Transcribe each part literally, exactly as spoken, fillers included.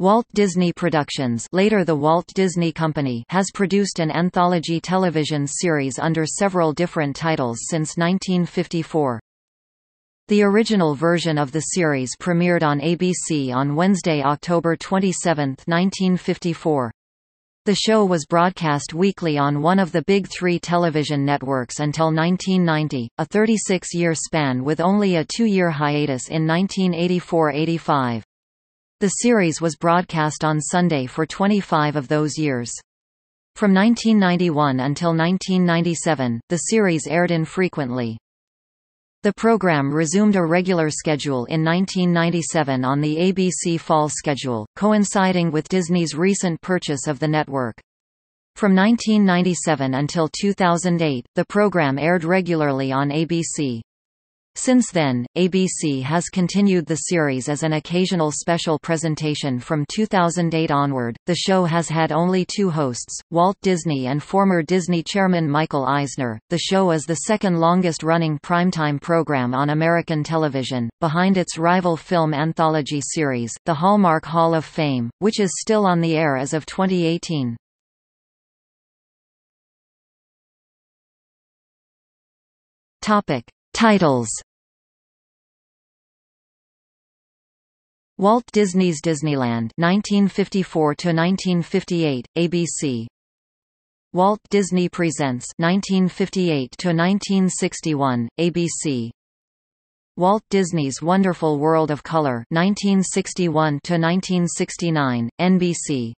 Walt Disney Productions, later the Walt Disney Company, has produced an anthology television series under several different titles since nineteen fifty-four. The original version of the series premiered on A B C on Wednesday, October twenty-seventh, nineteen fifty-four. The show was broadcast weekly on one of the big three television networks until nineteen ninety, a thirty-six year span with only a two year hiatus in nineteen eighty-four eighty-five. The series was broadcast on Sunday for twenty-five of those years. From nineteen ninety-one until nineteen ninety-seven, the series aired infrequently. The program resumed a regular schedule in nineteen ninety-seven on the A B C fall schedule, coinciding with Disney's recent purchase of the network. From nineteen ninety-seven until two thousand eight, the program aired regularly on A B C. Since then, A B C has continued the series as an occasional special presentation from two thousand eight onward. The show has had only two hosts, Walt Disney and former Disney chairman Michael Eisner. The show is the second longest running primetime program on American television, behind its rival film anthology series, The Hallmark Hall of Fame, which is still on the air as of twenty eighteen. Topic: Titles. Walt Disney's Disneyland nineteen fifty-four to nineteen fifty-eight, A B C. Walt Disney Presents nineteen fifty-eight to nineteen sixty-one, A B C. Walt Disney's Wonderful World of Color nineteen sixty-one to nineteen sixty-nine, N B C.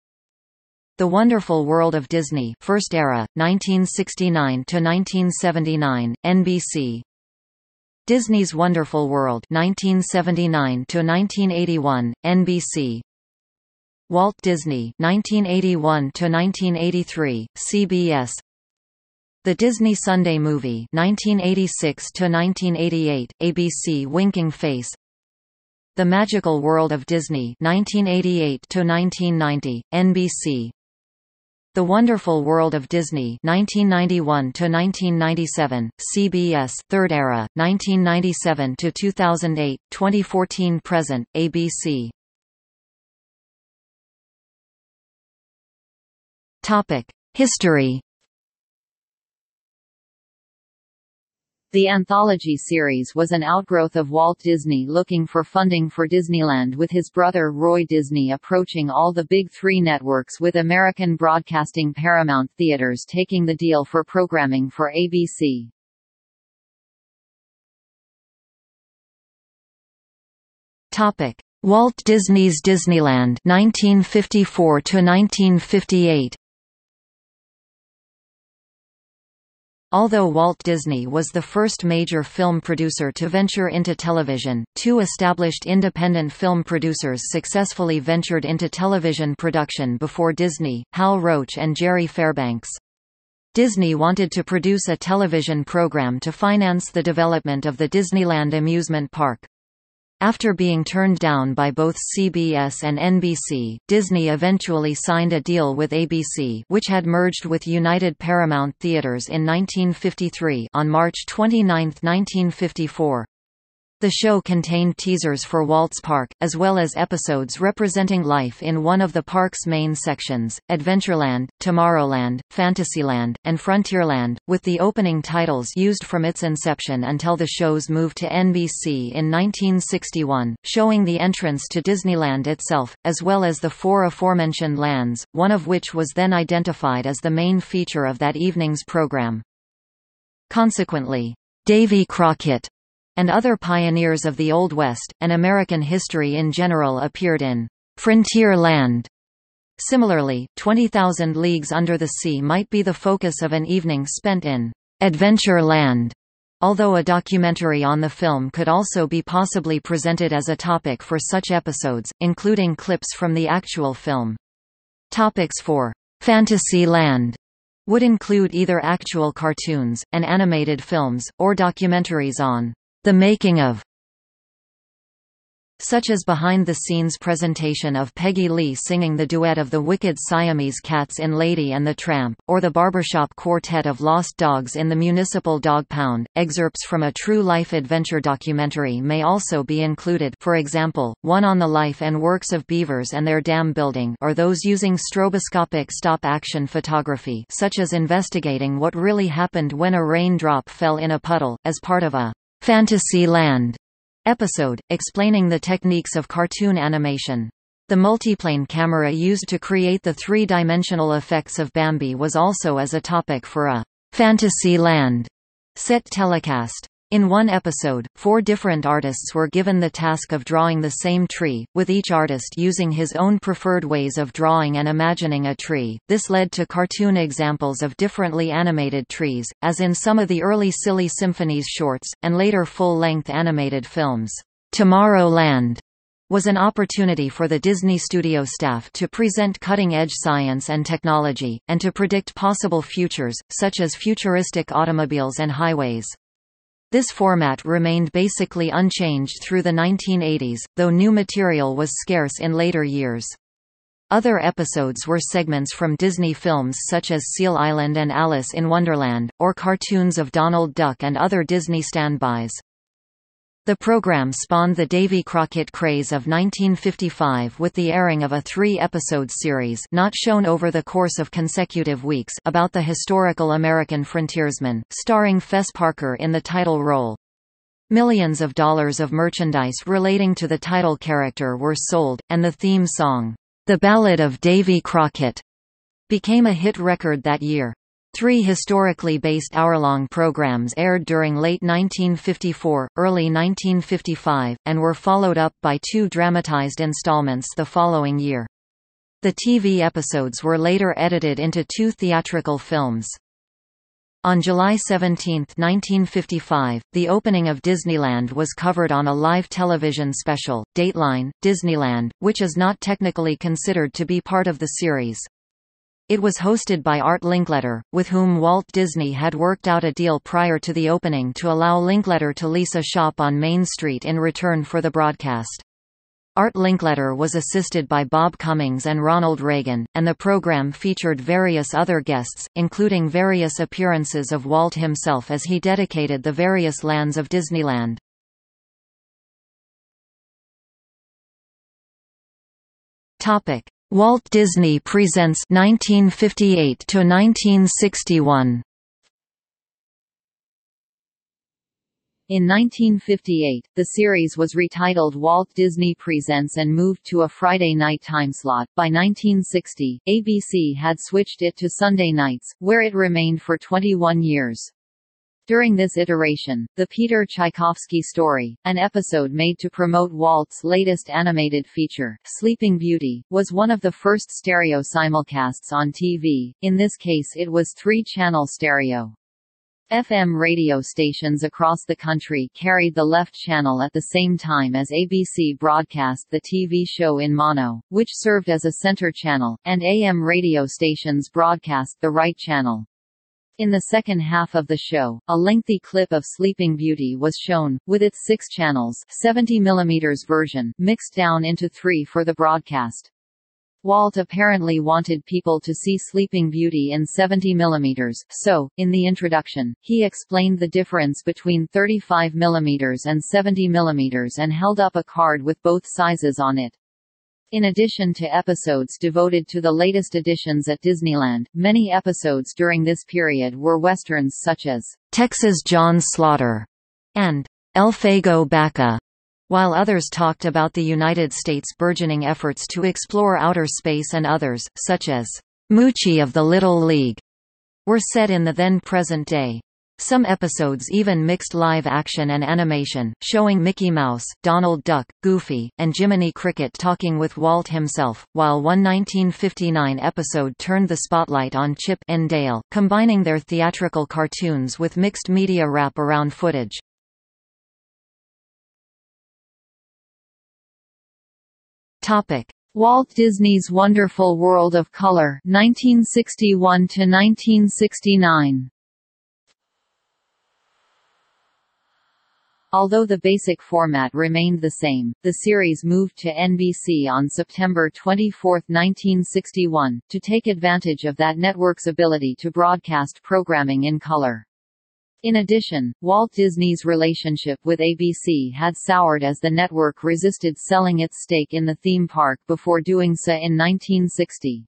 The Wonderful World of Disney First Era nineteen sixty-nine to nineteen seventy-nine, N B C. Disney's Wonderful World nineteen seventy-nine to nineteen eighty-one, N B C. Walt Disney nineteen eighty-one to nineteen eighty-three, C B S. The Disney Sunday Movie nineteen eighty-six to nineteen eighty-eight, A B C. Winking Face. The Magical World of Disney nineteen eighty-eight to nineteen ninety, N B C. The Wonderful World of Disney nineteen ninety-one to nineteen ninety-seven, C B S. Third Era nineteen ninety-seven to two thousand eight, twenty fourteen present, A B C. Topic: History. The anthology series was an outgrowth of Walt Disney looking for funding for Disneyland, with his brother Roy Disney approaching all the big three networks, with American Broadcasting Paramount Theaters taking the deal for programming for A B C. Topic: Walt Disney's Disneyland nineteen fifty-four to nineteen fifty-eight. Although Walt Disney was the first major film producer to venture into television, two established independent film producers successfully ventured into television production before Disney, Hal Roach and Jerry Fairbanks. Disney wanted to produce a television program to finance the development of the Disneyland amusement park. After being turned down by both C B S and N B C, Disney eventually signed a deal with A B C, which had merged with United Paramount Theaters in nineteen fifty-three on March twenty-ninth, nineteen fifty-four. The show contained teasers for Walt's Park, as well as episodes representing life in one of the park's main sections, Adventureland, Tomorrowland, Fantasyland, and Frontierland, with the opening titles used from its inception until the show's move to N B C in nineteen sixty-one, showing the entrance to Disneyland itself, as well as the four aforementioned lands, one of which was then identified as the main feature of that evening's program. Consequently, Davy Crockett and other pioneers of the Old West, and American history in general, appeared in Frontierland. Similarly, twenty thousand Leagues Under the Sea might be the focus of an evening spent in Adventureland, although a documentary on the film could also be possibly presented as a topic for such episodes, including clips from the actual film. Topics for Fantasyland would include either actual cartoons, and animated films, or documentaries on the making of such as behind-the-scenes presentation of Peggy Lee singing the duet of the Wicked Siamese Cats in Lady and the Tramp, or the barbershop quartet of lost dogs in the Municipal Dog Pound. Excerpts from a true-life adventure documentary may also be included, for example, one on the life and works of beavers and their dam building, or those using stroboscopic stop-action photography, such as investigating what really happened when a raindrop fell in a puddle, as part of a Fantasyland episode, explaining the techniques of cartoon animation. The multiplane camera used to create the three-dimensional effects of Bambi was also as a topic for a Fantasyland set telecast. In one episode, four different artists were given the task of drawing the same tree, with each artist using his own preferred ways of drawing and imagining a tree. This led to cartoon examples of differently animated trees, as in some of the early Silly Symphonies shorts, and later full-length animated films. Tomorrowland was an opportunity for the Disney studio staff to present cutting-edge science and technology, and to predict possible futures, such as futuristic automobiles and highways. This format remained basically unchanged through the nineteen eighties, though new material was scarce in later years. Other episodes were segments from Disney films such as Seal Island and Alice in Wonderland, or cartoons of Donald Duck and other Disney standbys. The program spawned the Davy Crockett craze of nineteen fifty-five with the airing of a three-episode series, not shown over the course of consecutive weeks, about the historical American frontiersman, starring Fess Parker in the title role. Millions of dollars of merchandise relating to the title character were sold, and the theme song, "The Ballad of Davy Crockett," became a hit record that year. Three historically based hour-long programs aired during late nineteen fifty-four, early nineteen fifty-five, and were followed up by two dramatized installments the following year. The T V episodes were later edited into two theatrical films. On July seventeenth nineteen fifty-five, the opening of Disneyland was covered on a live television special, Dateline, Disneyland, which is not technically considered to be part of the series. It was hosted by Art Linkletter, with whom Walt Disney had worked out a deal prior to the opening to allow Linkletter to lease a shop on Main Street in return for the broadcast. Art Linkletter was assisted by Bob Cummings and Ronald Reagan, and the program featured various other guests, including various appearances of Walt himself as he dedicated the various lands of Disneyland. Topic: Walt Disney Presents nineteen fifty-eight to nineteen sixty-one. In nineteen fifty-eight, the series was retitled Walt Disney Presents and moved to a Friday night timeslot. By nineteen sixty, A B C had switched it to Sunday nights, where it remained for twenty-one years. During this iteration, the Peter Tchaikovsky story, an episode made to promote Walt's latest animated feature, Sleeping Beauty, was one of the first stereo simulcasts on T V. In this case it was three-channel stereo. F M radio stations across the country carried the left channel at the same time as A B C broadcast the T V show in mono, which served as a center channel, and A M radio stations broadcast the right channel. In the second half of the show, a lengthy clip of Sleeping Beauty was shown, with its six channels seventy millimeter version, mixed down into three for the broadcast. Walt apparently wanted people to see Sleeping Beauty in seventy millimeter, so, in the introduction, he explained the difference between thirty-five millimeter and seventy millimeter and held up a card with both sizes on it. In addition to episodes devoted to the latest editions at Disneyland, many episodes during this period were westerns such as Texas John Slaughter and Elfego Baca, while others talked about the United States' burgeoning efforts to explore outer space, and others, such as Moochie of the Little League, were set in the then-present day. Some episodes even mixed live action and animation, showing Mickey Mouse, Donald Duck, Goofy, and Jiminy Cricket talking with Walt himself, while one nineteen fifty-nine episode turned the spotlight on Chip and Dale, combining their theatrical cartoons with mixed media wrap-around footage. Walt Disney's Wonderful World of Color nineteen sixty-one to nineteen sixty-nine. Although the basic format remained the same, the series moved to N B C on September twenty-fourth, nineteen sixty-one, to take advantage of that network's ability to broadcast programming in color. In addition, Walt Disney's relationship with A B C had soured as the network resisted selling its stake in the theme park before doing so in nineteen sixty.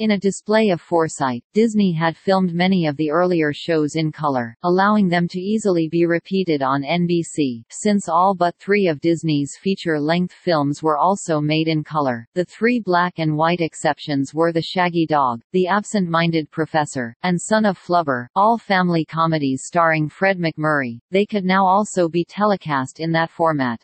In a display of foresight, Disney had filmed many of the earlier shows in color, allowing them to easily be repeated on N B C. Since all but three of Disney's feature-length films were also made in color, the three black-and-white exceptions were The Shaggy Dog, The Absent-Minded Professor, and Son of Flubber, all family comedies starring Fred McMurray. They could now also be telecast in that format.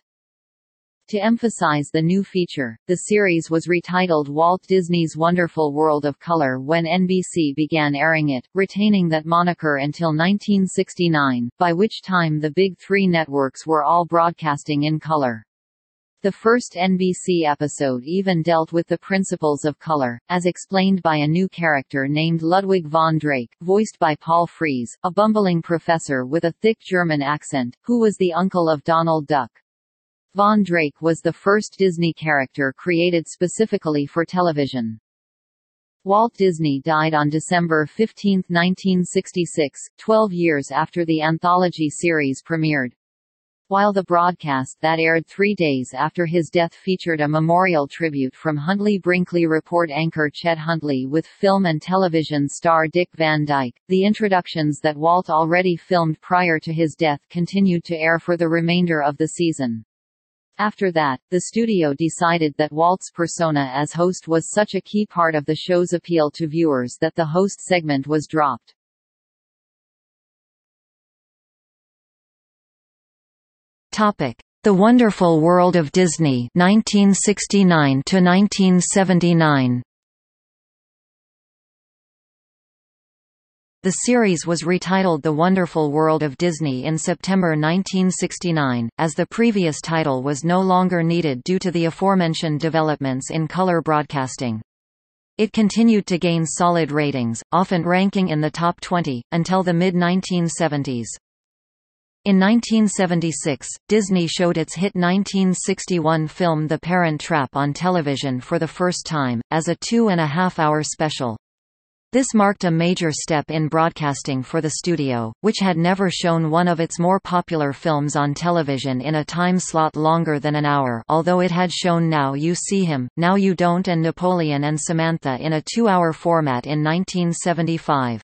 To emphasize the new feature, the series was retitled Walt Disney's Wonderful World of Color when N B C began airing it, retaining that moniker until nineteen sixty-nine, by which time the big three networks were all broadcasting in color. The first N B C episode even dealt with the principles of color, as explained by a new character named Ludwig von Drake, voiced by Paul Frees, a bumbling professor with a thick German accent, who was the uncle of Donald Duck. Von Drake was the first Disney character created specifically for television. Walt Disney died on December fifteenth, nineteen sixty-six, twelve years after the anthology series premiered. While the broadcast that aired three days after his death featured a memorial tribute from Huntley Brinkley Report anchor Chet Huntley with film and television star Dick Van Dyke, the introductions that Walt already filmed prior to his death continued to air for the remainder of the season. After that, the studio decided that Walt's persona as host was such a key part of the show's appeal to viewers that the host segment was dropped. Topic: The Wonderful World of Disney, nineteen sixty-nine to nineteen seventy-nine. The series was retitled The Wonderful World of Disney in September nineteen sixty-nine, as the previous title was no longer needed due to the aforementioned developments in color broadcasting. It continued to gain solid ratings, often ranking in the top twenty, until the mid nineteen seventies. In nineteen seventy-six, Disney showed its hit nineteen sixty-one film The Parent Trap on television for the first time, as a two and a half hour special. This marked a major step in broadcasting for the studio, which had never shown one of its more popular films on television in a time slot longer than an hour, although it had shown Now You See Him, Now You Don't and Napoleon and Samantha in a two hour format in nineteen seventy-five.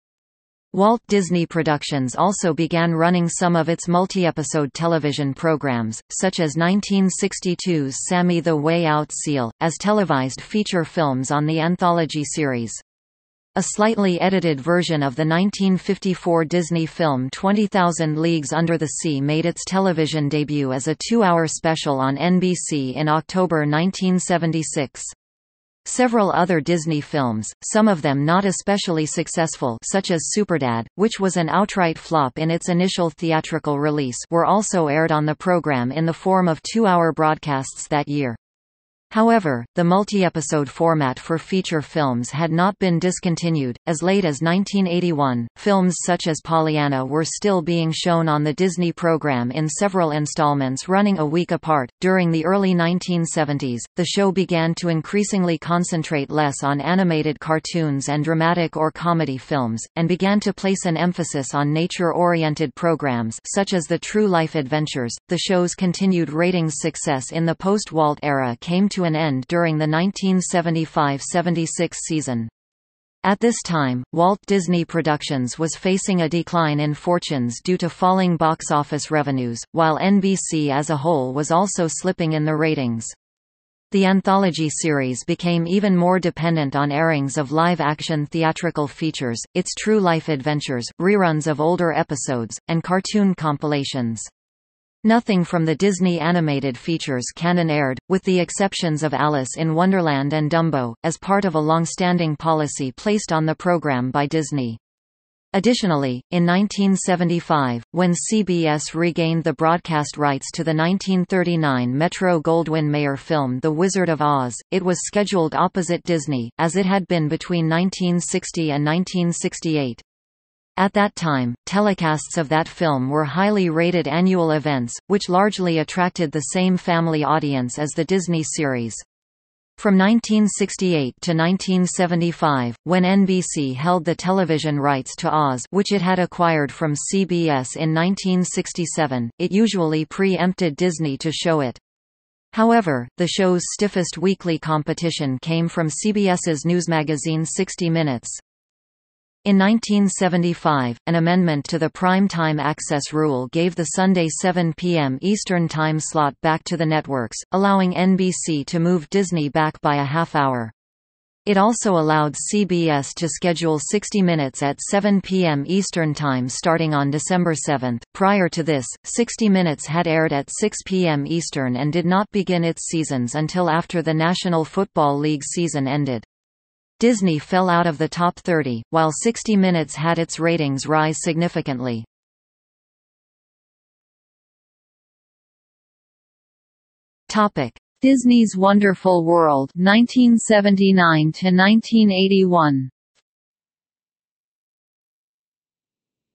Walt Disney Productions also began running some of its multi-episode television programs, such as nineteen sixty-two's Sammy the Way Out Seal, as televised feature films on the anthology series. A slightly edited version of the nineteen fifty-four Disney film twenty thousand Leagues Under the Sea made its television debut as a two hour special on N B C in October nineteen seventy-six. Several other Disney films, some of them not especially successful, such as Superdad, which was an outright flop in its initial theatrical release, were also aired on the program in the form of two hour broadcasts that year. However, the multi-episode format for feature films had not been discontinued. As late as nineteen eighty-one, films such as Pollyanna were still being shown on the Disney program in several installments running a week apart. During the early nineteen seventies, the show began to increasingly concentrate less on animated cartoons and dramatic or comedy films, and began to place an emphasis on nature-oriented programs such as The True Life Adventures. The show's continued ratings success in the post-Walt era came to to an end during the nineteen seventy-five seventy-six season. At this time, Walt Disney Productions was facing a decline in fortunes due to falling box office revenues, while N B C as a whole was also slipping in the ratings. The anthology series became even more dependent on airings of live-action theatrical features, its true-life adventures, reruns of older episodes, and cartoon compilations. Nothing from the Disney animated features canon aired, with the exceptions of Alice in Wonderland and Dumbo, as part of a long-standing policy placed on the program by Disney. Additionally, in nineteen seventy-five, when C B S regained the broadcast rights to the nineteen thirty-nine Metro-Goldwyn-Mayer film The Wizard of Oz, it was scheduled opposite Disney, as it had been between nineteen sixty and nineteen sixty-eight. At that time, telecasts of that film were highly rated annual events, which largely attracted the same family audience as the Disney series. From nineteen sixty-eight to nineteen seventy-five, when N B C held the television rights to Oz, which it had acquired from C B S in nineteen sixty-seven, it usually pre-empted Disney to show it. However, the show's stiffest weekly competition came from CBS's news magazine sixty minutes. In nineteen seventy-five, an amendment to the prime-time access rule gave the Sunday seven p m Eastern time slot back to the networks, allowing N B C to move Disney back by a half hour. It also allowed C B S to schedule sixty minutes at seven p m Eastern time starting on December seventh. Prior to this, sixty minutes had aired at six p m Eastern and did not begin its seasons until after the National Football League season ended. Disney fell out of the top thirty, while sixty minutes had its ratings rise significantly. Topic: Disney's Wonderful World nineteen seventy-nine to nineteen eighty-one.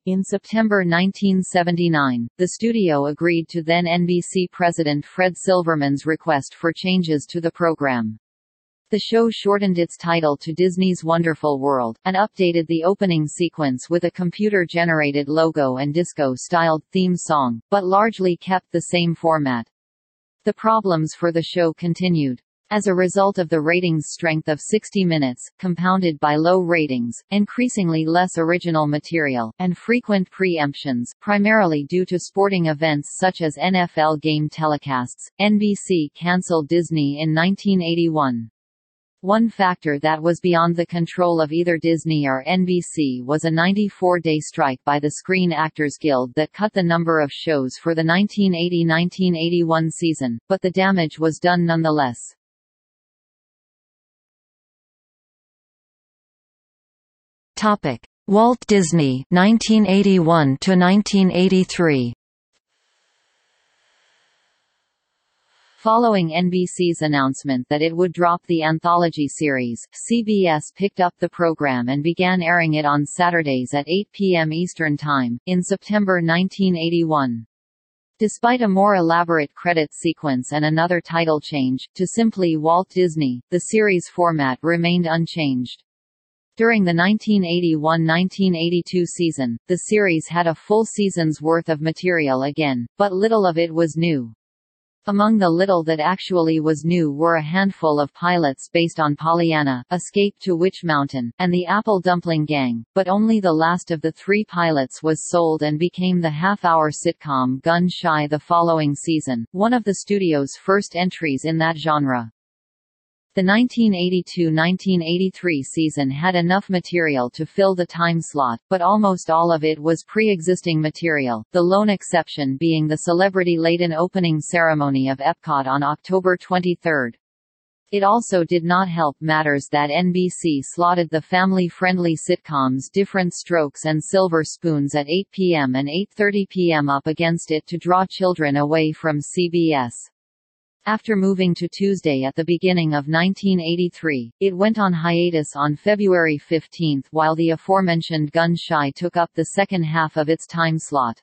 In September nineteen seventy-nine, the studio agreed to then N B C president Fred Silverman's request for changes to the program. The show shortened its title to Disney's Wonderful World, and updated the opening sequence with a computer-generated logo and disco-styled theme song, but largely kept the same format. The problems for the show continued. As a result of the ratings strength of sixty minutes, compounded by low ratings, increasingly less original material, and frequent preemptions, primarily due to sporting events such as N F L game telecasts, N B C canceled Disney in nineteen eighty-one. One factor that was beyond the control of either Disney or N B C was a ninety-four day strike by the Screen Actors Guild that cut the number of shows for the nineteen eighty to nineteen eighty-one season, but the damage was done nonetheless. Topic: Walt Disney nineteen eighty-one to nineteen eighty-three. Following N B C's announcement that it would drop the anthology series, C B S picked up the program and began airing it on Saturdays at eight p m Eastern Time, in September nineteen eighty-one. Despite a more elaborate credit sequence and another title change, to simply Walt Disney, the series format remained unchanged. During the nineteen eighty-one to nineteen eighty-two season, the series had a full season's worth of material again, but little of it was new. Among the little that actually was new were a handful of pilots based on Pollyanna, Escape to Witch Mountain, and the Apple Dumpling Gang, but only the last of the three pilots was sold and became the half-hour sitcom Gun Shy the following season, one of the studio's first entries in that genre. The nineteen eighty-two to nineteen eighty-three season had enough material to fill the time slot, but almost all of it was pre-existing material, the lone exception being the celebrity-laden opening ceremony of Epcot on October twenty-third. It also did not help matters that N B C slotted the family-friendly sitcoms Different Strokes and Silver Spoons at eight p m and eight thirty p m up against it to draw children away from C B S. After moving to Tuesday at the beginning of nineteen eighty-three, it went on hiatus on February fifteenth while the aforementioned Gun Shy took up the second half of its time slot.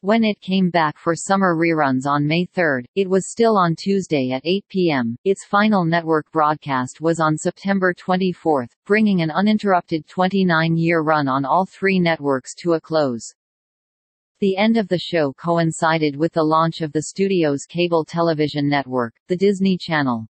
When it came back for summer reruns on May third, it was still on Tuesday at eight p m Its final network broadcast was on September twenty-fourth, bringing an uninterrupted twenty-nine year run on all three networks to a close. The end of the show coincided with the launch of the studio's cable television network, the Disney Channel.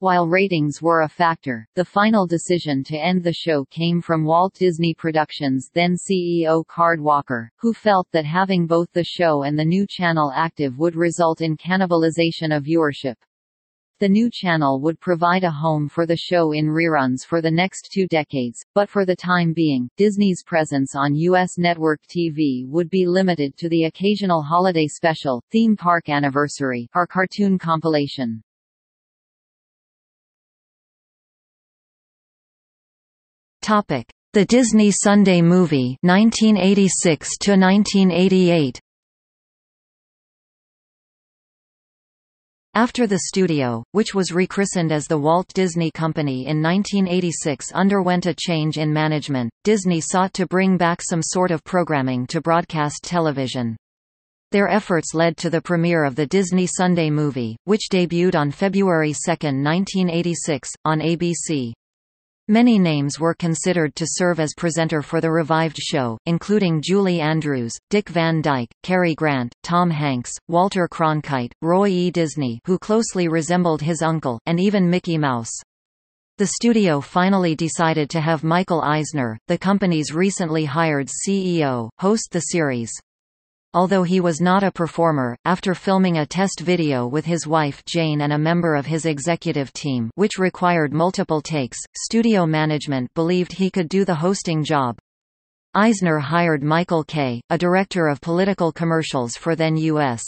While ratings were a factor, the final decision to end the show came from Walt Disney Productions' then C E O Card Walker, who felt that having both the show and the new channel active would result in cannibalization of viewership. The new channel would provide a home for the show in reruns for the next two decades, but for the time being, Disney's presence on U S network T V would be limited to the occasional holiday special, theme park anniversary, or cartoon compilation. Topic: The Disney Sunday Movie nineteen eighty-six to nineteen eighty-eight. After the studio, which was rechristened as the Walt Disney Company in nineteen eighty-six, underwent a change in management, Disney sought to bring back some sort of programming to broadcast television. Their efforts led to the premiere of the Disney Sunday Movie, which debuted on February second, nineteen eighty-six, on A B C. Many names were considered to serve as presenter for the revived show, including Julie Andrews, Dick Van Dyke, Cary Grant, Tom Hanks, Walter Cronkite, Roy E. Disney, who closely resembled his uncle, and even Mickey Mouse. The studio finally decided to have Michael Eisner, the company's recently hired C E O, host the series. Although he was not a performer, after filming a test video with his wife Jane and a member of his executive team, which required multiple takes, studio management believed he could do the hosting job. Eisner hired Michael Kay, a director of political commercials for then U S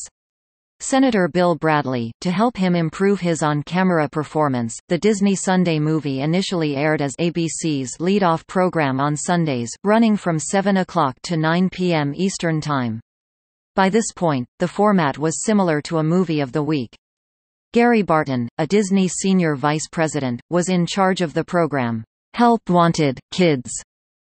Senator Bill Bradley, to help him improve his on-camera performance. The Disney Sunday Movie initially aired as A B C's lead-off program on Sundays, running from seven o'clock to nine p m Eastern Time. By this point, the format was similar to a movie of the week. Gary Barton, a Disney senior vice president, was in charge of the program. Help Wanted, Kids,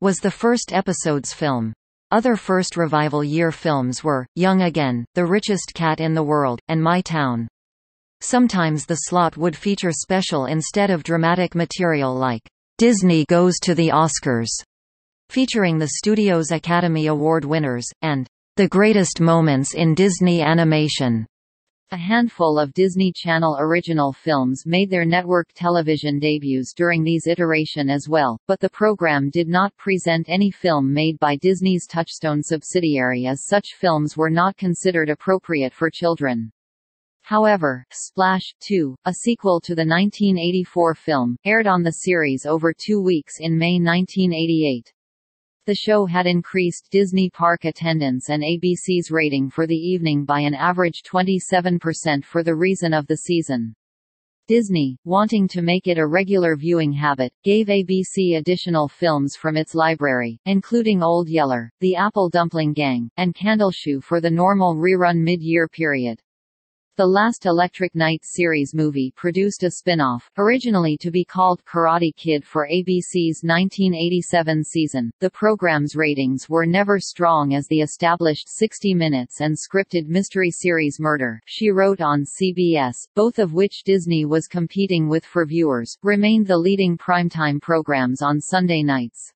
was the first episode's film. Other first revival year films were, Young Again, The Richest Cat in the World, and My Town. Sometimes the slot would feature special instead of dramatic material like, Disney Goes to the Oscars, featuring the studio's Academy Award winners, and The Greatest Moments in Disney Animation. A handful of Disney Channel original films made their network television debuts during these iterations as well, but the program did not present any film made by Disney's Touchstone subsidiary, as such films were not considered appropriate for children. However, Splash two, a sequel to the nineteen eighty-four film, aired on the series over two weeks in May nineteen eighty-eight. The show had increased Disney park attendance and A B C's rating for the evening by an average twenty-seven percent for the reason of the season. Disney, wanting to make it a regular viewing habit, gave A B C additional films from its library, including Old Yeller, The Apple Dumpling Gang, and Candleshoe for the normal rerun mid-year period. The last Electric Knight series movie produced a spin-off, originally to be called Karate Kid, for A B C's nineteen eighty-seven season. The program's ratings were never strong as the established sixty minutes and scripted mystery series Murder, She Wrote on C B S, both of which Disney was competing with for viewers, remained the leading primetime programs on Sunday nights.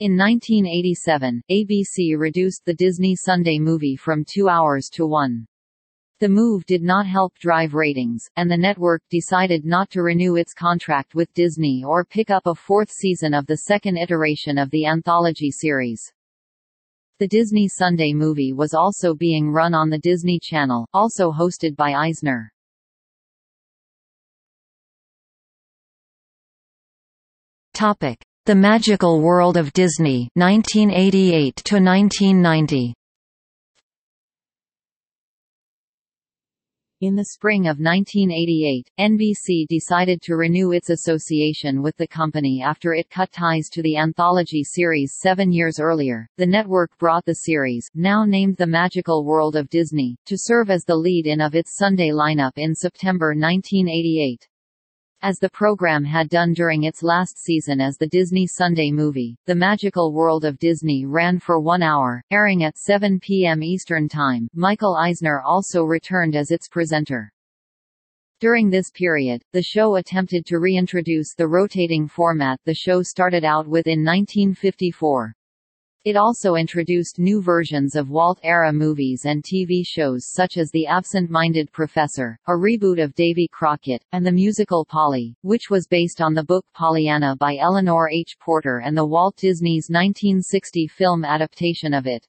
In nineteen eighty-seven, A B C reduced the Disney Sunday Movie from two hours to one. The move did not help drive ratings, and the network decided not to renew its contract with Disney or pick up a fourth season of the second iteration of the anthology series. The Disney Sunday Movie was also being run on the Disney Channel, also hosted by Eisner. Topic: The Magical World of Disney, nineteen eighty-eight to nineteen ninety. In the spring of nineteen eighty-eight, N B C decided to renew its association with the company after it cut ties to the anthology series seven years earlier. The network brought the series, now named The Magical World of Disney, to serve as the lead-in of its Sunday lineup in September nineteen eighty-eight. As the program had done during its last season as the Disney Sunday Movie, The Magical World of Disney ran for one hour, airing at seven p m Eastern Time. Michael Eisner also returned as its presenter. During this period, the show attempted to reintroduce the rotating format the show started out with in nineteen fifty-four. It also introduced new versions of Walt-era movies and T V shows such as The Absent-Minded Professor, a reboot of Davy Crockett, and the musical Polly, which was based on the book Pollyanna by Eleanor H. Porter and the Walt Disney's nineteen sixty film adaptation of it.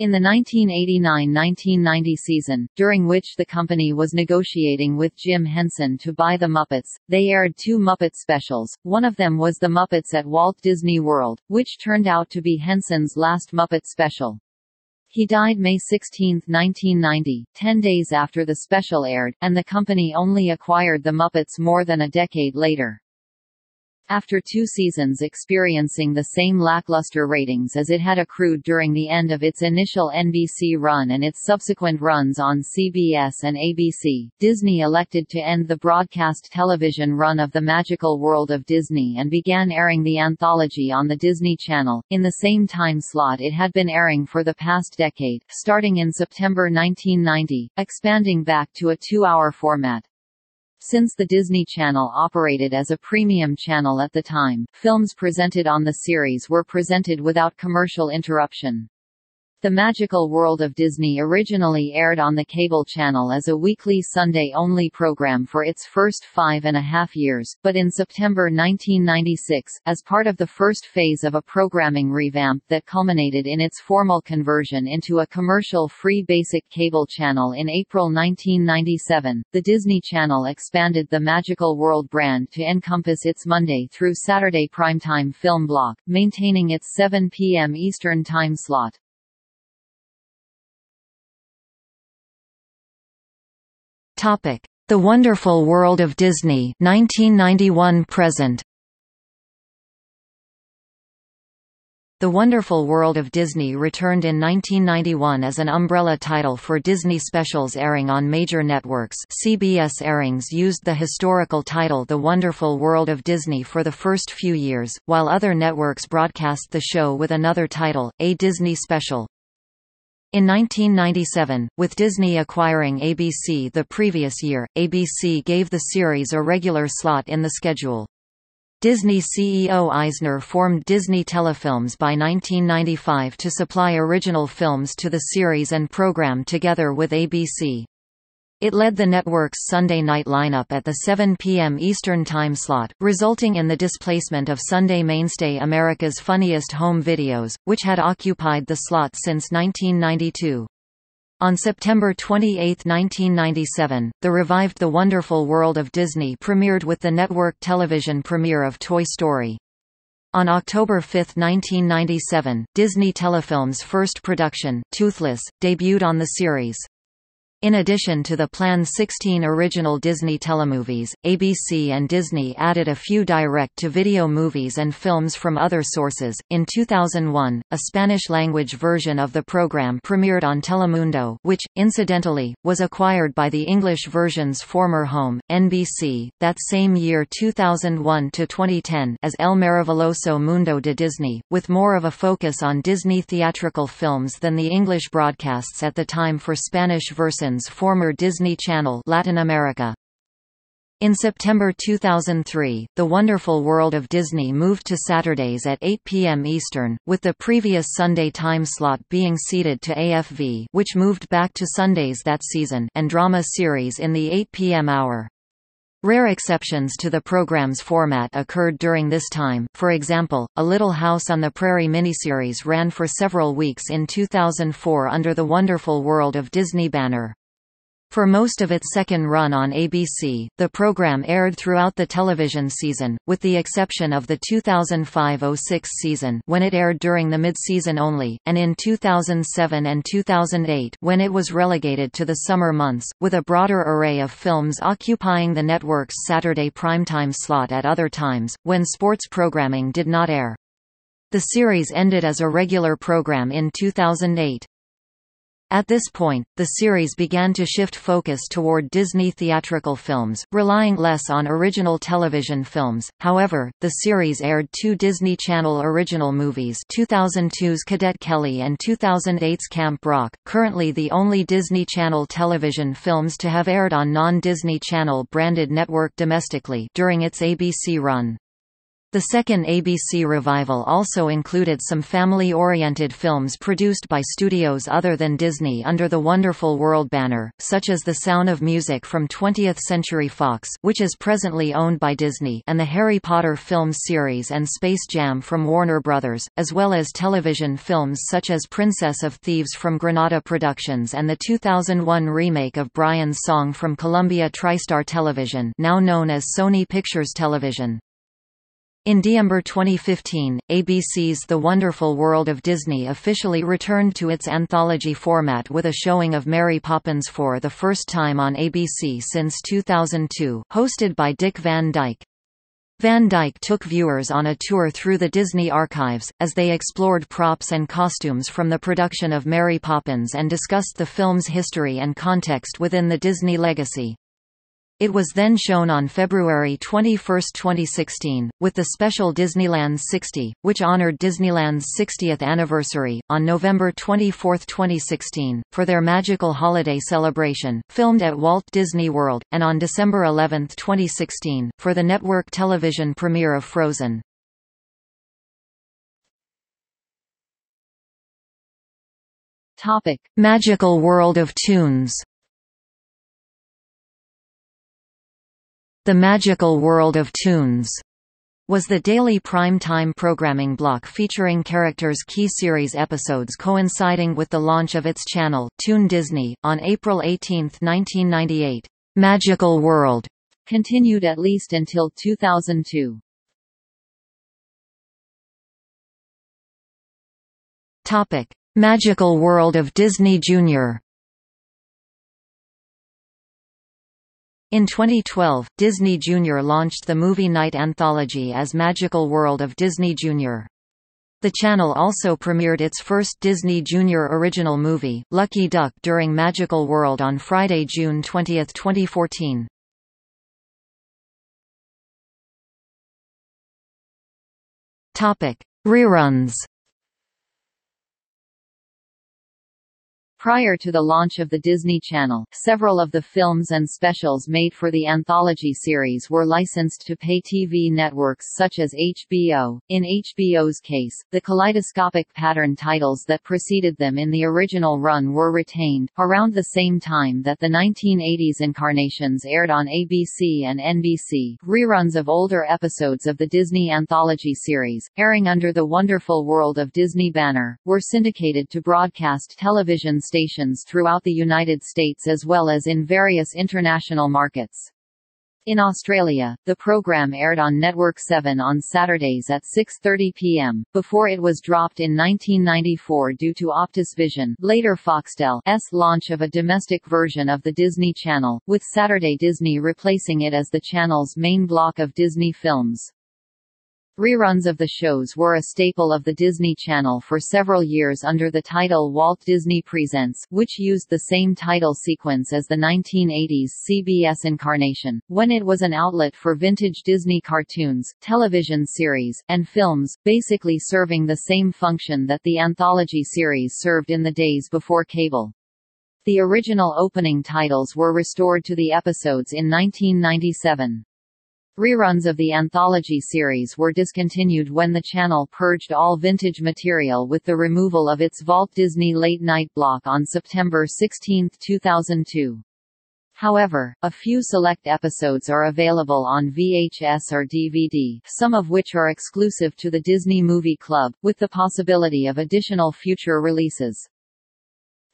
In the nineteen eighty-nine nineteen ninety season, during which the company was negotiating with Jim Henson to buy the Muppets, they aired two Muppet specials. One of them was The Muppets at Walt Disney World, which turned out to be Henson's last Muppet special. He died May sixteenth nineteen ninety, ten days after the special aired, and the company only acquired the Muppets more than a decade later. After two seasons experiencing the same lackluster ratings as it had accrued during the end of its initial N B C run and its subsequent runs on C B S and A B C, Disney elected to end the broadcast television run of The Magical World of Disney and began airing the anthology on the Disney Channel, in the same time slot it had been airing for the past decade, starting in September nineteen ninety, expanding back to a two-hour format. Since the Disney Channel operated as a premium channel at the time, films presented on the series were presented without commercial interruption. The Magical World of Disney originally aired on the cable channel as a weekly Sunday-only program for its first five and a half years, but in September nineteen ninety-six, as part of the first phase of a programming revamp that culminated in its formal conversion into a commercial-free basic cable channel in April nineteen ninety-seven, the Disney Channel expanded the Magical World brand to encompass its Monday through Saturday primetime film block, maintaining its seven p m Eastern time slot. Topic: The Wonderful World of Disney, nineteen ninety-one present. The Wonderful World of Disney returned in nineteen ninety-one as an umbrella title for Disney specials airing on major networks. C B S airings used the historical title The Wonderful World of Disney for the first few years, while other networks broadcast the show with another title, A Disney Special. In nineteen ninety-seven, with Disney acquiring A B C the previous year, A B C gave the series a regular slot in the schedule. Disney C E O Eisner formed Disney Telefilms by nineteen ninety-five to supply original films to the series and program together with A B C. It led the network's Sunday night lineup at the seven p m Eastern time slot, resulting in the displacement of Sunday mainstay America's Funniest Home Videos, which had occupied the slot since nineteen ninety-two. On September twenty-eighth nineteen ninety-seven, the revived The Wonderful World of Disney premiered with the network television premiere of Toy Story. On October fifth nineteen ninety-seven, Disney Telefilm's first production, Toothless, debuted on the series. In addition to the planned sixteen original Disney telemovies, A B C and Disney added a few direct-to-video movies and films from other sources. In two thousand one, a Spanish-language version of the program premiered on Telemundo, which, incidentally, was acquired by the English version's former home, N B C, that same year two thousand one to twenty ten as El Maravilloso Mundo de Disney, with more of a focus on Disney theatrical films than the English broadcasts at the time for Spanish versions. Former Disney Channel Latin America. In September two thousand three, The Wonderful World of Disney moved to Saturdays at eight p m Eastern, with the previous Sunday time slot being ceded to A F V, which moved back to Sundays that season, and drama series in the eight p m hour. Rare exceptions to the program's format occurred during this time. For example, a Little House on the Prairie miniseries ran for several weeks in two thousand four under the Wonderful World of Disney banner. For most of its second run on A B C, the program aired throughout the television season, with the exception of the two thousand five oh six season when it aired during the mid-season only, and in two thousand seven and two thousand eight when it was relegated to the summer months, with a broader array of films occupying the network's Saturday primetime slot at other times, when sports programming did not air. The series ended as a regular program in two thousand eight. At this point, the series began to shift focus toward Disney theatrical films, relying less on original television films. However, the series aired two Disney Channel original movies, two thousand two's Cadet Kelly and two thousand eight's Camp Rock, currently the only Disney Channel television films to have aired on non-Disney Channel branded network domestically during its A B C run. The second A B C revival also included some family-oriented films produced by studios other than Disney under the Wonderful World banner, such as The Sound of Music from twentieth century fox, which is presently owned by Disney, and the Harry Potter film series and Space Jam from Warner Brothers, as well as television films such as Princess of Thieves from Granada Productions and the two thousand one remake of Brian's Song from Columbia TriStar Television, now known as Sony Pictures Television. In December twenty fifteen, A B C's The Wonderful World of Disney officially returned to its anthology format with a showing of Mary Poppins for the first time on A B C since two thousand two, hosted by Dick Van Dyke. Van Dyke took viewers on a tour through the Disney archives, as they explored props and costumes from the production of Mary Poppins and discussed the film's history and context within the Disney legacy. It was then shown on February twenty-first, twenty sixteen, with the special Disneyland sixty, which honored Disneyland's sixtieth anniversary, on November twenty-fourth, twenty sixteen, for their magical holiday celebration, filmed at Walt Disney World, and on December eleventh, twenty sixteen, for the network television premiere of Frozen. Topic: Magical World of Toons. The Magical World of Toons was the daily prime-time programming block featuring characters' key series episodes coinciding with the launch of its channel, Toon Disney, on April eighteenth, nineteen ninety-eight. Magical World continued at least until two thousand two. Topic: Magical World of Disney Junior In twenty twelve, Disney Junior launched the movie night anthology as Magical World of Disney Junior The channel also premiered its first Disney Junior original movie, Lucky Duck, during Magical World on Friday, June twentieth, twenty fourteen. Topic: Reruns. Prior to the launch of the Disney Channel, several of the films and specials made for the anthology series were licensed to pay T V networks such as H B O. In H B O's case, the kaleidoscopic pattern titles that preceded them in the original run were retained. Around the same time that the nineteen eighties incarnations aired on A B C and N B C, reruns of older episodes of the Disney anthology series, airing under the Wonderful World of Disney banner, were syndicated to broadcast television stations throughout the United States as well as in various international markets. In Australia, the program aired on Network seven on Saturdays at six thirty p m, before it was dropped in nineteen ninety-four due to Optus Vision, later Foxtel's launch of a domestic version of the Disney Channel, with Saturday Disney replacing it as the channel's main block of Disney films. Reruns of the shows were a staple of the Disney Channel for several years under the title Walt Disney Presents, which used the same title sequence as the nineteen eighties C B S incarnation, when it was an outlet for vintage Disney cartoons, television series, and films, basically serving the same function that the anthology series served in the days before cable. The original opening titles were restored to the episodes in nineteen ninety-seven. Reruns of the anthology series were discontinued when the channel purged all vintage material with the removal of its Walt Disney Late Night block on September sixteenth, two thousand two. However, a few select episodes are available on V H S or D V D, some of which are exclusive to the Disney Movie Club, with the possibility of additional future releases.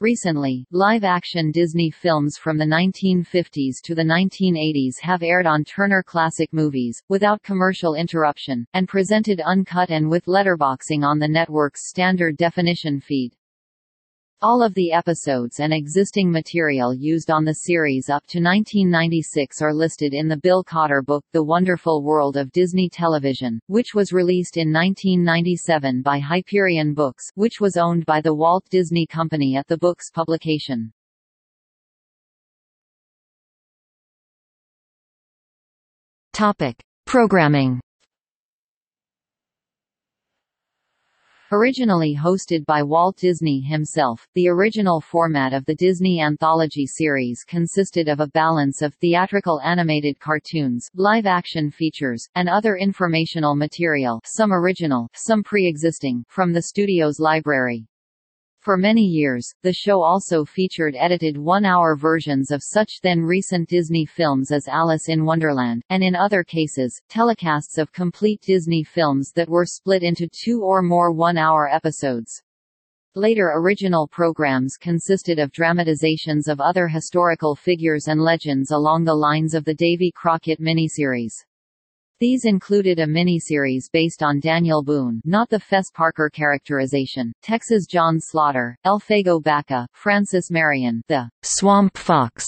Recently, live-action Disney films from the nineteen fifties to the nineteen eighties have aired on Turner Classic Movies, without commercial interruption, and presented uncut and with letterboxing on the network's standard definition feed. All of the episodes and existing material used on the series up to nineteen ninety-six are listed in the Bill Cotter book The Wonderful World of Disney Television, which was released in nineteen ninety-seven by Hyperion Books, which was owned by the Walt Disney Company at the book's publication. Topic: Programming. Originally hosted by Walt Disney himself, the original format of the Disney anthology series consisted of a balance of theatrical animated cartoons, live-action features, and other informational material, some original, some pre-existing, from the studio's library. For many years, the show also featured edited one-hour versions of such then-recent Disney films as Alice in Wonderland, and in other cases, telecasts of complete Disney films that were split into two or more one-hour episodes. Later original programs consisted of dramatizations of other historical figures and legends along the lines of the Davy Crockett miniseries. These included a miniseries based on Daniel Boone, not the Fess Parker characterization, Texas John Slaughter, Elfego Baca, Francis Marion, the Swamp Fox,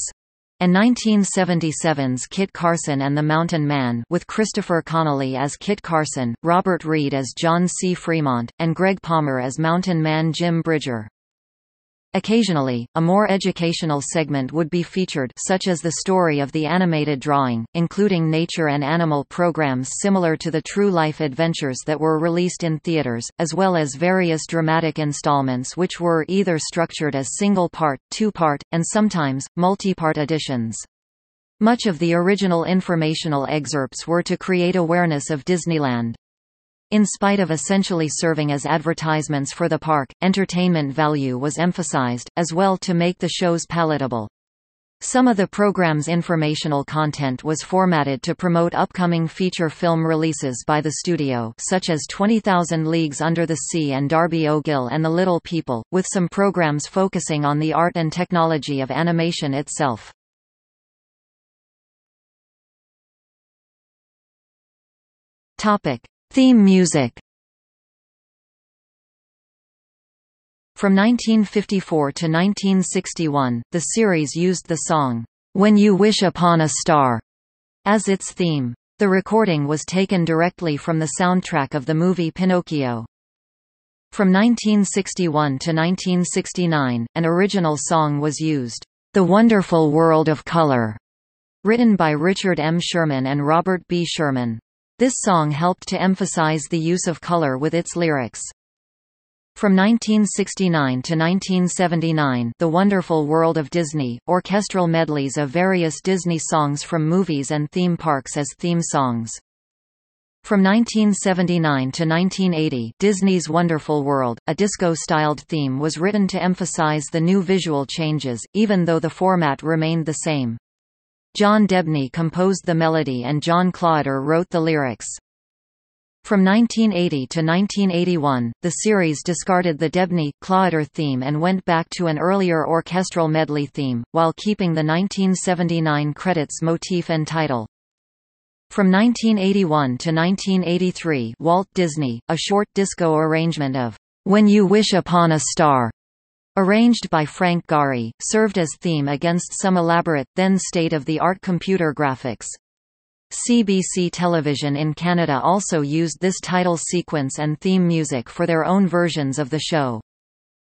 and nineteen seventy-seven's Kit Carson and the Mountain Man, with Christopher Connolly as Kit Carson, Robert Reed as John C. Fremont, and Greg Palmer as Mountain Man Jim Bridger. Occasionally, a more educational segment would be featured, such as the story of the animated drawing, including nature and animal programs similar to the true-life adventures that were released in theaters, as well as various dramatic installments which were either structured as single-part, two-part, and sometimes, multi-part editions. Much of the original informational excerpts were to create awareness of Disneyland. In spite of essentially serving as advertisements for the park, entertainment value was emphasized, as well to make the shows palatable. Some of the program's informational content was formatted to promote upcoming feature film releases by the studio, such as twenty thousand Leagues Under the Sea and Darby O'Gill and the Little People, with some programs focusing on the art and technology of animation itself. Theme music. From nineteen fifty-four to nineteen sixty-one, the series used the song, "When You Wish Upon a Star," as its theme. The recording was taken directly from the soundtrack of the movie Pinocchio. From nineteen sixty-one to nineteen sixty-nine, an original song was used, "The Wonderful World of Color," written by Richard M. Sherman and Robert B. Sherman. This song helped to emphasize the use of color with its lyrics. From nineteen sixty-nine to nineteen seventy-nine, The Wonderful World of Disney, orchestral medleys of various Disney songs from movies and theme parks as theme songs. From nineteen seventy-nine to nineteen eighty, Disney's Wonderful World, a disco-styled theme was written to emphasize the new visual changes, even though the format remained the same. John Debney composed the melody and John Clauder wrote the lyrics. From nineteen eighty to nineteen eighty-one, the series discarded the Debney-Clauder theme and went back to an earlier orchestral medley theme, while keeping the nineteen seventy-nine credits motif and title. From nineteen eighty-one to nineteen eighty-three, Walt Disney, a short disco arrangement of "When You Wish Upon a Star," arranged by Frank Gehry, served as theme against some elaborate, then state-of-the-art computer graphics. C B C Television in Canada also used this title sequence and theme music for their own versions of the show.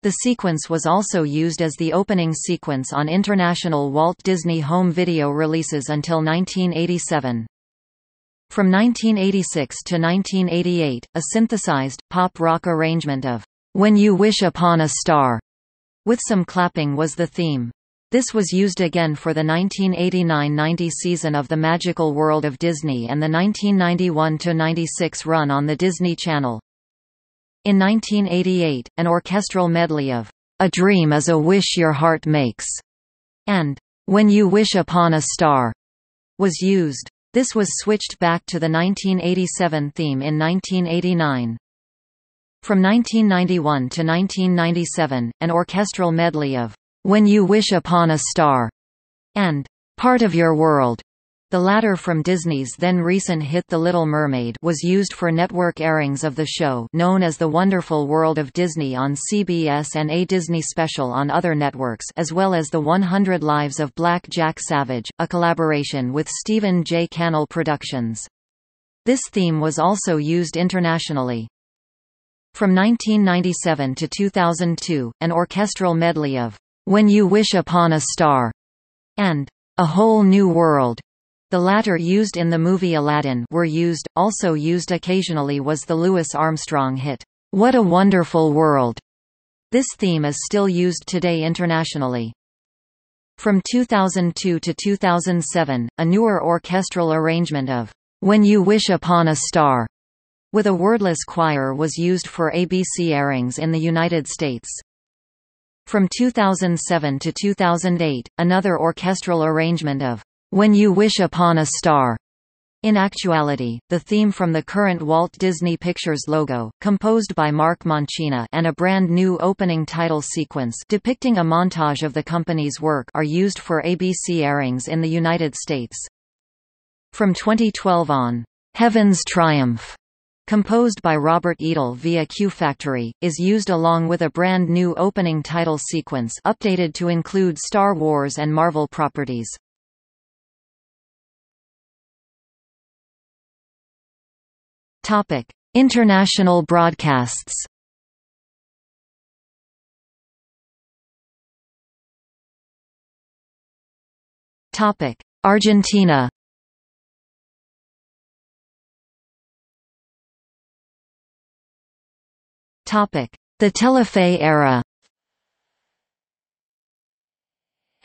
The sequence was also used as the opening sequence on international Walt Disney home video releases until nineteen eighty-seven. From nineteen eighty-six to nineteen eighty-eight, a synthesized, pop-rock arrangement of "When You Wish Upon a Star," with some clapping was the theme. This was used again for the nineteen eighty-nine ninety season of The Magical World of Disney and the nineteen ninety-one to ninety-six run on the Disney Channel. In nineteen eighty-eight, an orchestral medley of "A Dream is a Wish Your Heart Makes" and "When You Wish Upon a Star" was used. This was switched back to the nineteen eighty-seven theme in nineteen eighty-nine. From nineteen ninety-one to nineteen ninety-seven, an orchestral medley of "When You Wish Upon a Star" and "Part of Your World," the latter from Disney's then-recent hit The Little Mermaid, was used for network airings of the show known as The Wonderful World of Disney on C B S and a Disney special on other networks, as well as The one hundred Lives of Black Jack Savage, a collaboration with Stephen J. Cannell Productions. This theme was also used internationally. From nineteen ninety-seven to two thousand two, an orchestral medley of "When You Wish Upon a Star" and "A Whole New World," the latter used in the movie Aladdin, were used. Also used occasionally was the Louis Armstrong hit, "What a Wonderful World." This theme is still used today internationally. From two thousand two to two thousand seven, a newer orchestral arrangement of "When You Wish Upon a Star" with a wordless choir was used for A B C airings in the United States. From two thousand seven to two thousand eight, another orchestral arrangement of "When You Wish Upon a Star." In actuality, the theme from the current Walt Disney Pictures logo, composed by Mark Moncina, and a brand new opening title sequence depicting a montage of the company's work are used for A B C airings in the United States. From twenty twelve on, "Heaven's Triumph," composed by Robert Edel via Q Factory, is used along with a brand new opening title sequence updated to include Star Wars and Marvel properties. Topic: International broadcasts. Topic: Argentina. Topic: The Telefe era.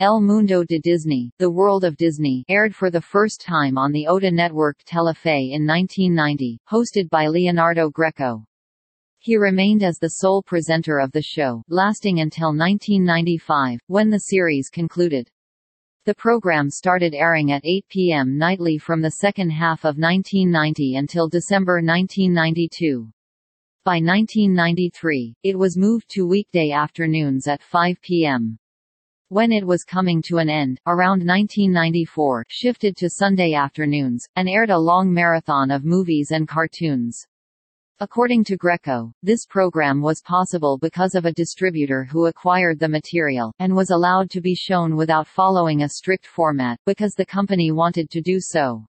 El Mundo de Disney, The World of Disney, aired for the first time on the O T A network Telefe in nineteen ninety, hosted by Leonardo Greco. He remained as the sole presenter of the show, lasting until nineteen ninety-five, when the series concluded. The program started airing at eight p m nightly from the second half of nineteen ninety until December nineteen ninety-two. By nineteen ninety-three, it was moved to weekday afternoons at five p m When it was coming to an end, around nineteen ninety-four, shifted to Sunday afternoons, and aired a long marathon of movies and cartoons. According to Greco, this program was possible because of a distributor who acquired the material, and was allowed to be shown without following a strict format, because the company wanted to do so.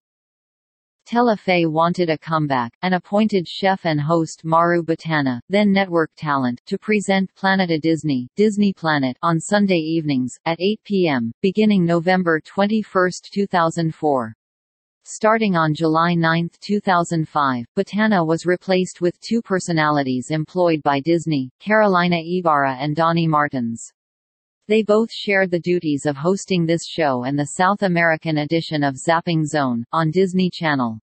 Telefe wanted a comeback, and appointed chef and host Maru Batana, then network talent, to present Planeta Disney, Disney Planet, on Sunday evenings, at eight p m, beginning November twenty-first, two thousand four. Starting on July ninth, two thousand five, Batana was replaced with two personalities employed by Disney, Carolina Ibarra and Donnie Martins. They both shared the duties of hosting this show and the South American edition of Zapping Zone, on Disney Channel.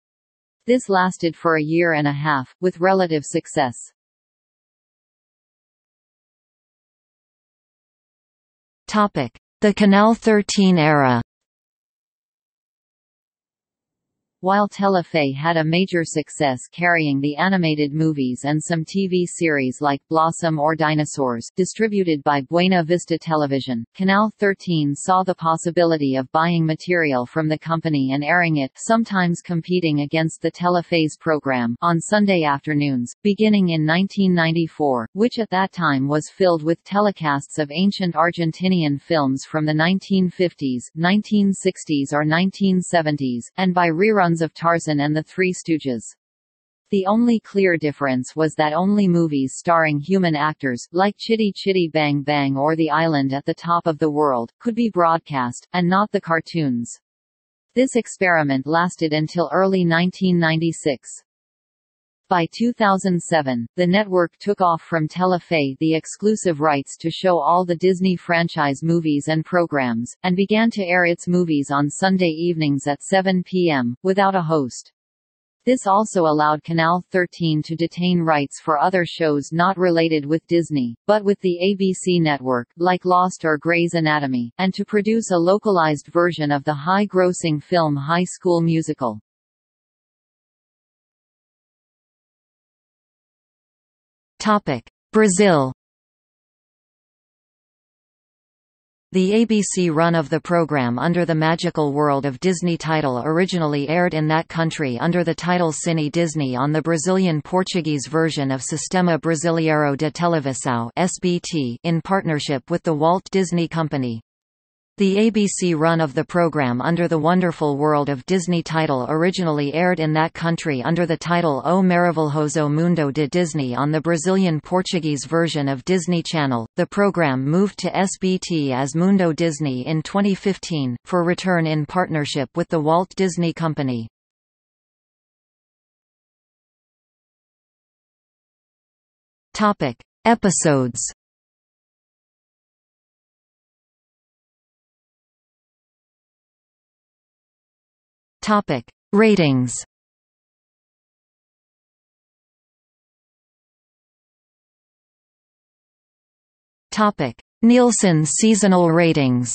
This lasted for a year and a half, with relative success. Topic: The Canal thirteen era. While Telefe had a major success carrying the animated movies and some T V series like Blossom or Dinosaurs, distributed by Buena Vista Television, Canal thirteen saw the possibility of buying material from the company and airing it, sometimes competing against the Telefe's program, on Sunday afternoons, beginning in nineteen ninety-four, which at that time was filled with telecasts of ancient Argentinian films from the nineteen fifties, nineteen sixties or nineteen seventies, and by reruns of Tarzan and the Three Stooges. The only clear difference was that only movies starring human actors, like Chitty Chitty Bang Bang or The Island at the Top of the World, could be broadcast, and not the cartoons. This experiment lasted until early nineteen ninety-six. By two thousand seven, the network took off from Telefe the exclusive rights to show all the Disney franchise movies and programs, and began to air its movies on Sunday evenings at seven p m, without a host. This also allowed Canal thirteen to detain rights for other shows not related with Disney, but with the A B C network, like Lost or Grey's Anatomy, and to produce a localized version of the high-grossing film High School Musical. Topic: Brazil. The A B C run of the program Under the Magical World of Disney title originally aired in that country under the title Cine Disney on the Brazilian Portuguese version of Sistema Brasileiro de Televisão (S B T) in partnership with the Walt Disney Company. The A B C run of the program Under the Wonderful World of Disney title originally aired in that country under the title O Maravilhoso Mundo de Disney on the Brazilian Portuguese version of Disney Channel. The program moved to S B T as Mundo Disney in twenty fifteen, for return in partnership with the Walt Disney Company. Topic: Episodes. Topic: Ratings. Topic: Nielsen seasonal ratings.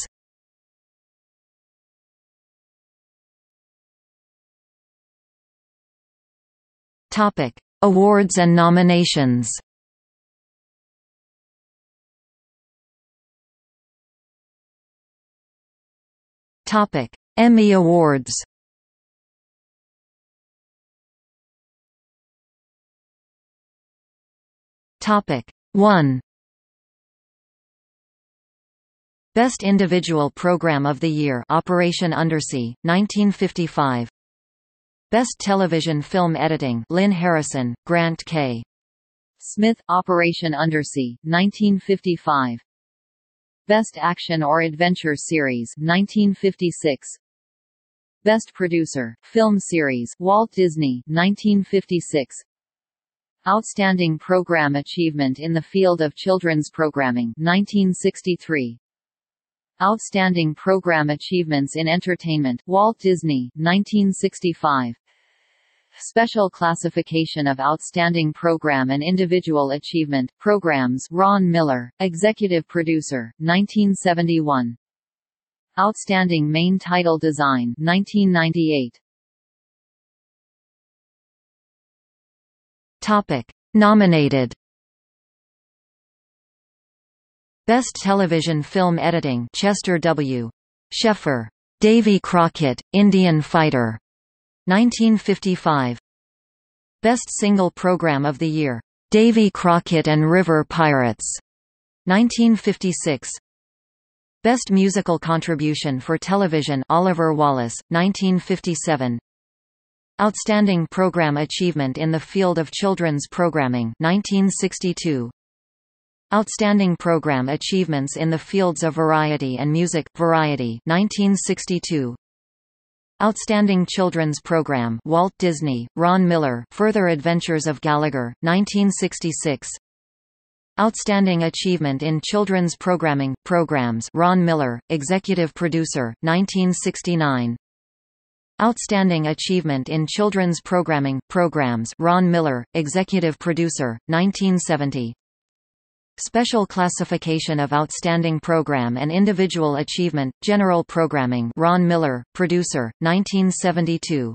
Topic: Awards and nominations. Topic: Emmy Awards. Topic: one. Best Individual Program of the Year, Operation Undersea, nineteen fifty-five. Best Television Film Editing, Lynn Harrison, Grant K. Smith, Operation Undersea, nineteen fifty-five. Best Action or Adventure Series, nineteen fifty-six. Best Producer, Film Series, Walt Disney, nineteen fifty-six. Outstanding Program Achievement in the Field of Children's Programming, nineteen sixty-three. Outstanding Program Achievements in Entertainment, Walt Disney, nineteen sixty-five. Special Classification of Outstanding Program and Individual Achievement Programs, Ron Miller, Executive Producer, nineteen seventy-one. Outstanding Main Title Design, nineteen ninety-eight. Topic: Nominated. Best Television Film Editing, Chester W. Sheffer, Davy Crockett, Indian Fighter, nineteen fifty-five. Best Single Program of the Year, Davy Crockett and River Pirates, nineteen fifty-six. Best Musical Contribution for Television, Oliver Wallace, nineteen fifty-seven. Outstanding Program Achievement in the Field of Children's Programming, nineteen sixty-two. Outstanding Program Achievements in the Fields of Variety and Music, Variety, nineteen sixty-two. Outstanding Children's Program, Walt Disney, Ron Miller, Further Adventures of Gallagher, nineteen sixty-six. Outstanding Achievement in Children's Programming, Programs, Ron Miller, Executive Producer, nineteen sixty-nine. Outstanding Achievement in Children's Programming, Programs, Ron Miller, Executive Producer, nineteen seventy. Special Classification of Outstanding Program and Individual Achievement, General Programming, Ron Miller, Producer, nineteen seventy-two.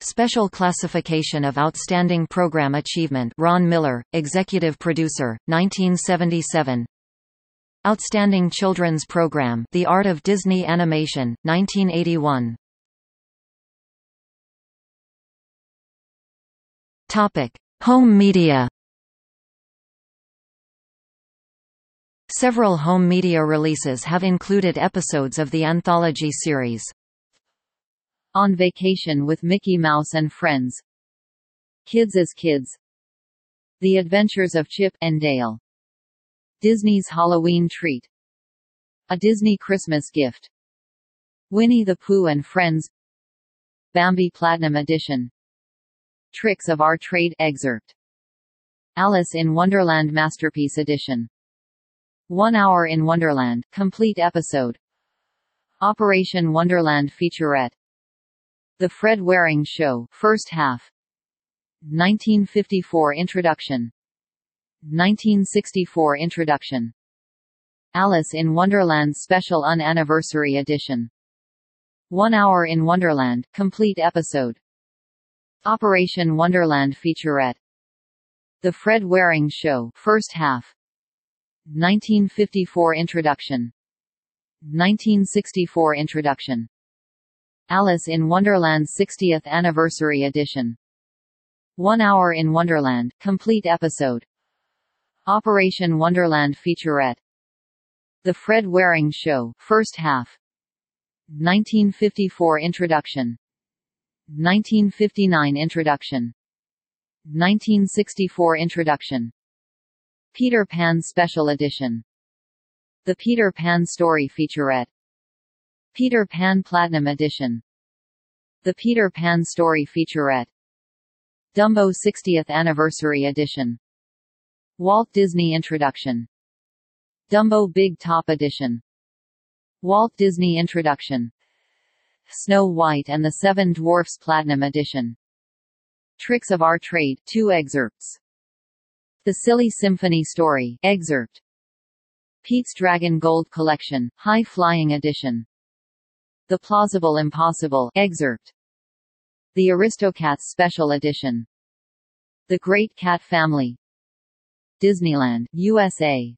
Special Classification of Outstanding Program Achievement, Ron Miller, Executive Producer, nineteen seventy-seven. Outstanding Children's Program, The Art of Disney Animation, nineteen eighty-one. Topic: Home Media. Several home media releases have included episodes of the anthology series On Vacation with Mickey Mouse and Friends, Kids as Kids, The Adventures of Chip and Dale, Disney's Halloween Treat, A Disney Christmas Gift, Winnie the Pooh and Friends, Bambi Platinum Edition, Tricks of Our Trade excerpt, Alice in Wonderland Masterpiece Edition, One Hour in Wonderland, complete episode, Operation Wonderland featurette, The Fred Waring Show, first half, nineteen fifty-four introduction, nineteen sixty-four introduction, Alice in Wonderland special unanniversary edition, One Hour in Wonderland, complete episode, Operation Wonderland featurette, The Fred Waring Show, first half, nineteen fifty-four introduction, nineteen sixty-four introduction, Alice in Wonderland sixtieth Anniversary Edition, One Hour in Wonderland, complete episode, Operation Wonderland featurette, The Fred Waring Show, first half, nineteen fifty-four introduction, nineteen fifty-nine introduction, nineteen sixty-four introduction, Peter Pan Special Edition, The Peter Pan Story featurette, Peter Pan Platinum Edition, The Peter Pan Story featurette, Dumbo sixtieth Anniversary Edition, Walt Disney Introduction, Dumbo Big Top Edition, Walt Disney Introduction, Snow White and the Seven Dwarfs Platinum Edition, Tricks of Our Trade, two excerpts, The Silly Symphony Story, excerpt, Pete's Dragon Gold Collection, High Flying Edition, The Plausible Impossible, excerpt, The Aristocats Special Edition, The Great Cat Family, Disneyland, U S A,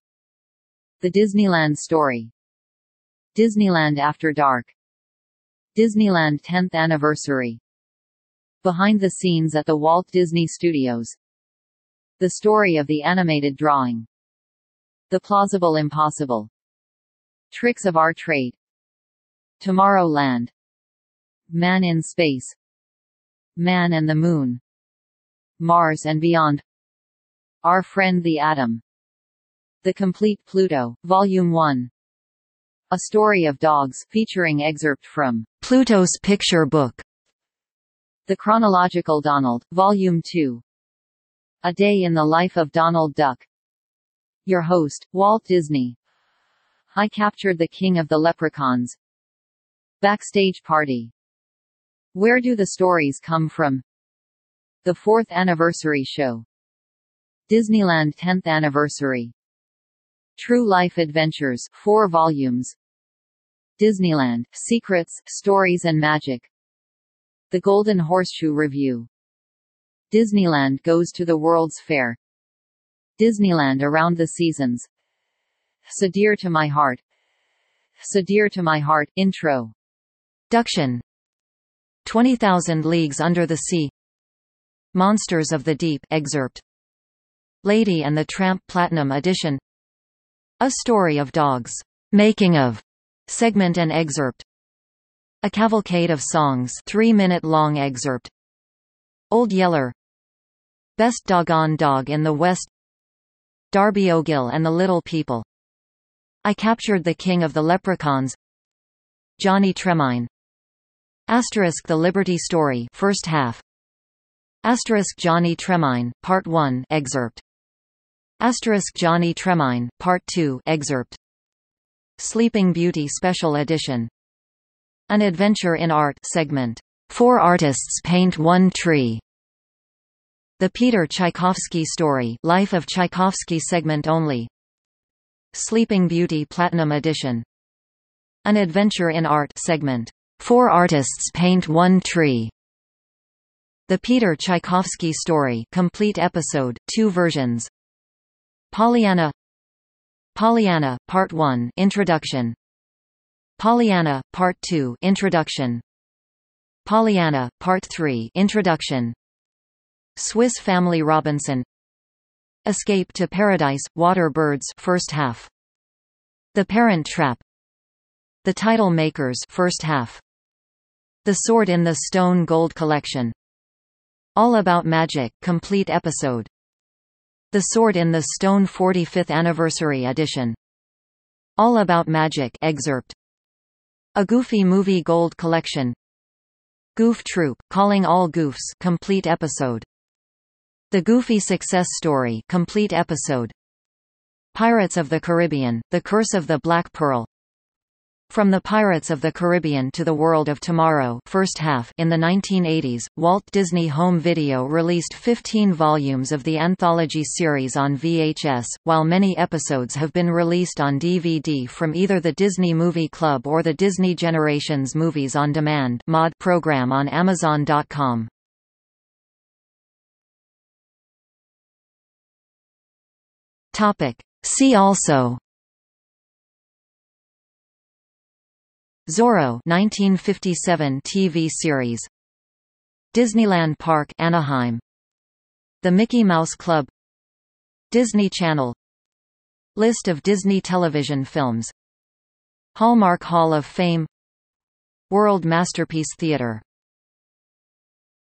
The Disneyland Story, Disneyland After Dark, Disneyland tenth Anniversary, Behind the Scenes at the Walt Disney Studios, The Story of the Animated Drawing, The Plausible Impossible, Tricks of Our Trade, Tomorrowland, Man in Space, Man and the Moon, Mars and Beyond, Our Friend the Atom, The Complete Pluto, Volume one, A Story of Dogs, featuring excerpt from Pluto's Picture Book, The Chronological Donald, Volume two, A Day in the Life of Donald Duck. Your host, Walt Disney. I Captured the King of the Leprechauns, Backstage Party. Where Do the Stories Come From? The Fourth Anniversary Show, Disneyland tenth Anniversary, True Life Adventures, four volumes, Disneyland, Secrets, Stories and Magic, The Golden Horseshoe Review, Disneyland Goes to the World's Fair, Disneyland Around the Seasons, So Dear to My Heart, So Dear to My Heart, Intro, Duction, twenty thousand Leagues Under the Sea, Monsters of the Deep, excerpt, Lady and the Tramp Platinum Edition, A Story of Dogs, Making of, segment and excerpt, A Cavalcade of Songs, three minute long excerpt, Old Yeller, Best Doggone Dog in the West, Darby O'Gill and the Little People, I Captured the King of the Leprechauns, Johnny Tremaine, Asterisk The Liberty Story, first half, Asterisk Johnny Tremaine, Part one, excerpt, Asterisk Johnny Tremaine, Part two, excerpt, Sleeping Beauty Special Edition, An Adventure in Art, segment, Four Artists Paint One Tree, The Peter Tchaikovsky Story, Life of Tchaikovsky, segment only, Sleeping Beauty Platinum Edition, An Adventure in Art, segment, Four Artists Paint One Tree, The Peter Tchaikovsky Story, complete episode, two versions, Pollyanna, Pollyanna, Part one, introduction, Pollyanna, Part two, introduction, Pollyanna, Part three, introduction, Swiss Family Robinson, Escape to Paradise, Water Birds, first half, The Parent Trap, The Title Makers, first half, The Sword in the Stone Gold Collection, All About Magic, complete episode, The Sword in the Stone forty-fifth Anniversary Edition, All About Magic, excerpt, A Goofy Movie Gold Collection, Goof Troop, Calling All Goofs, complete episode, The Goofy Success Story, complete episode, Pirates of the Caribbean, The Curse of the Black Pearl, From the Pirates of the Caribbean to the World of Tomorrow, first half. In the nineteen eighties, Walt Disney Home Video released fifteen volumes of the anthology series on V H S, while many episodes have been released on D V D from either the Disney Movie Club or the Disney Generations Movies on Demand (M O D) program on Amazon dot com. Topic. See also: Zorro nineteen fifty-seven T V series, Disneyland Park Anaheim, The Mickey Mouse Club, Disney Channel, List of Disney television films, Hallmark Hall of Fame, World Masterpiece Theater.